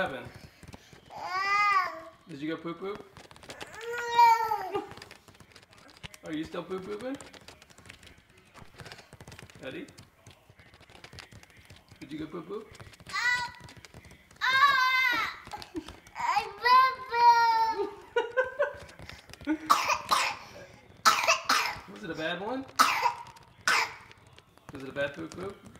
happened? Did you go poop poop? Are you still poop pooping? Eddie? Did you go poop poop? Was it a bad one? Was it a bad poop poop?